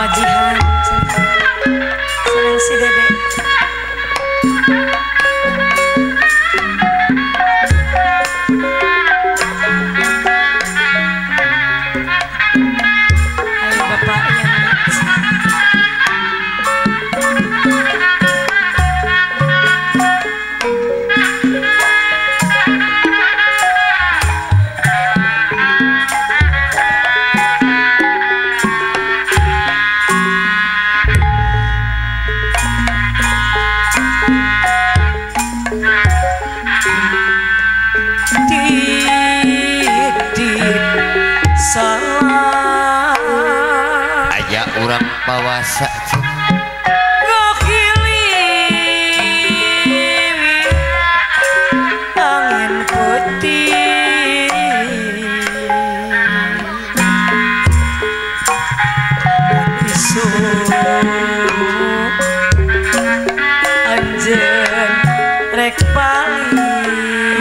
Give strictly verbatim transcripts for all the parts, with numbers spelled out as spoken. Mama Jihan, senang si Dedek. Ayo bapaknya. Aja urang pawasa ngokili angin putih isu anjen rek paling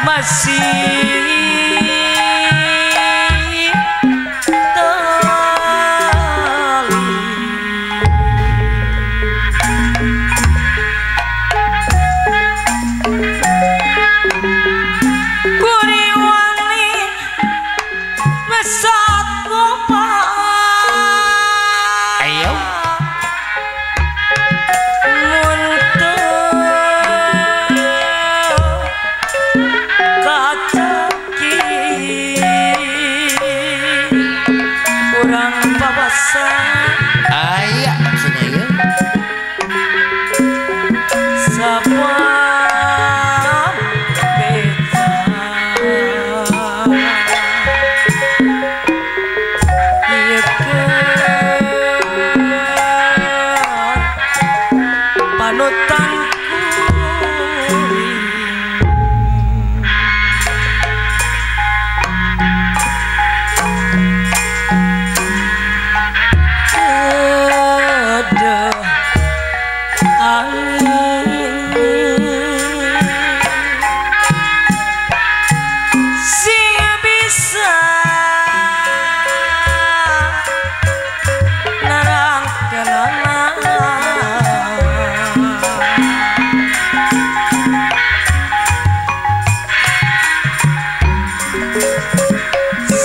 masih tali kuri wali besok kupat ayo ayak maksudnya ya sapa beta iya ke panutanku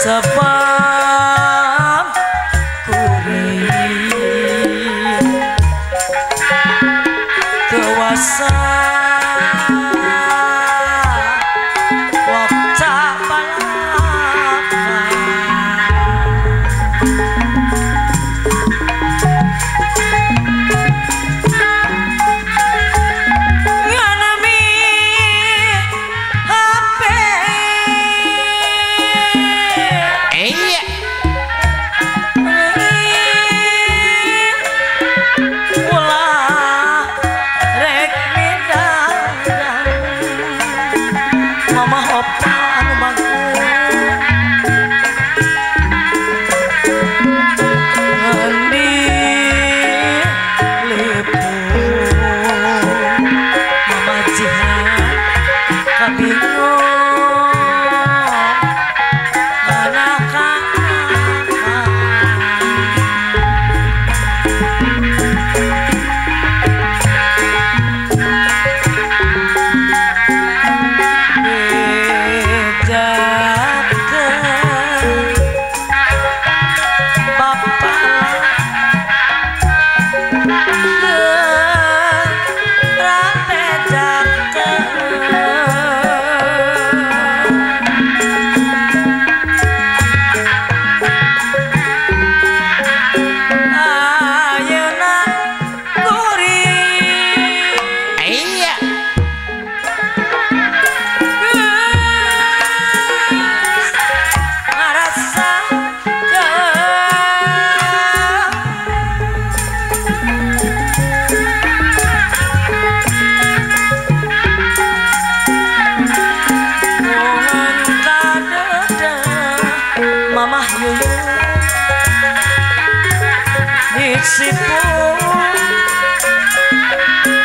sebab kuri dewasa waktu balapan nganami hape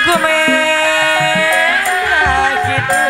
Kumela kita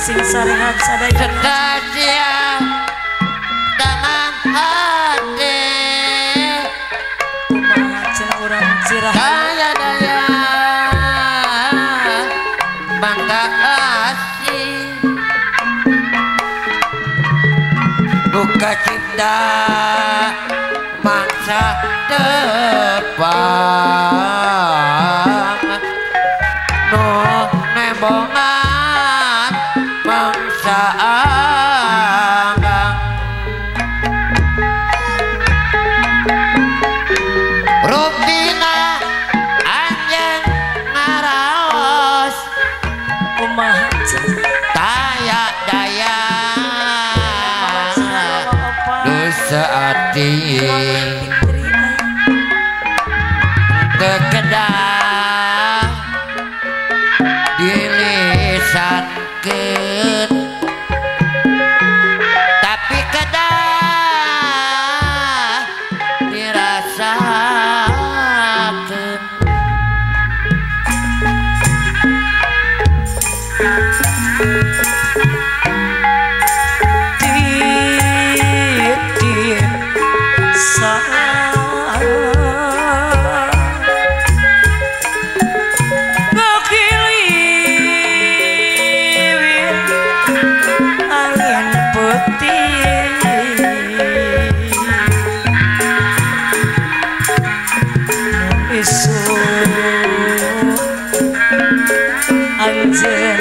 Sing sarehat sadaya sedacia tangan hati mengajeng orang sirah daya daya bangga asih buka cinta masa depan no nebongan kekedah dilisan ket tapi kedah dirasakan One time.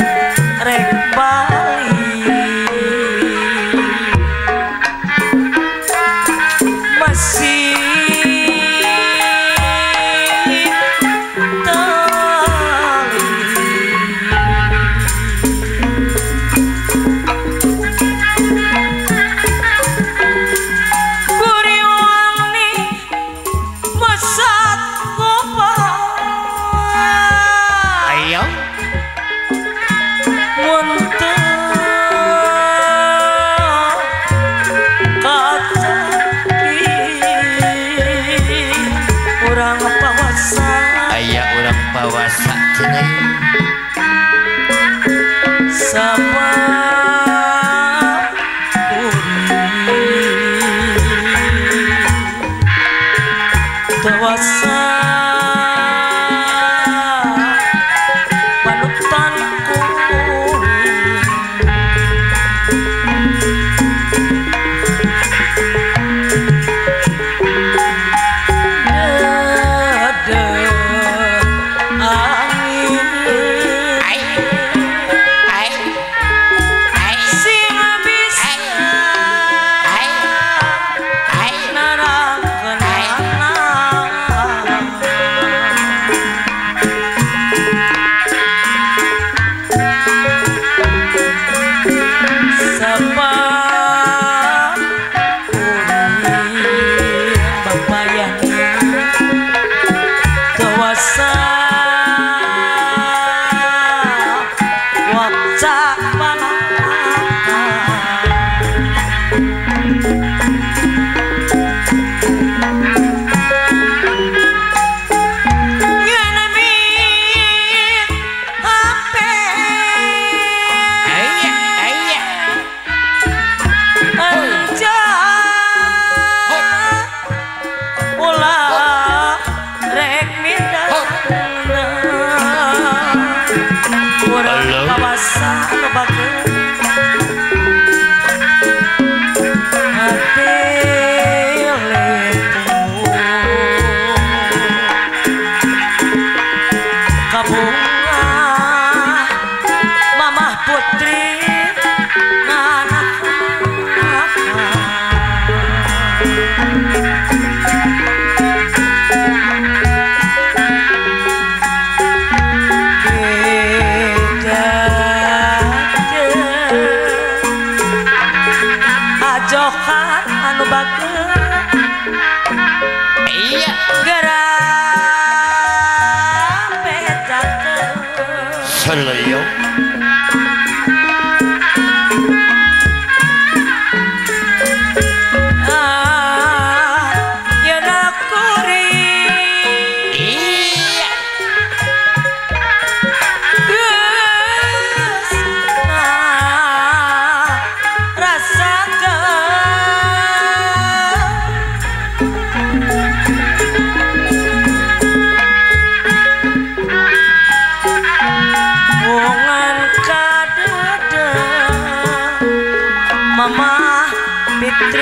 Orang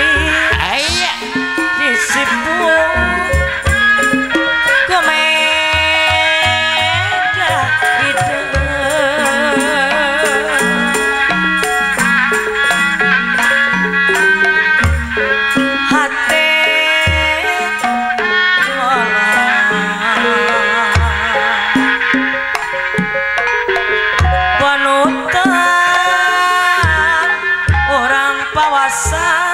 pawasa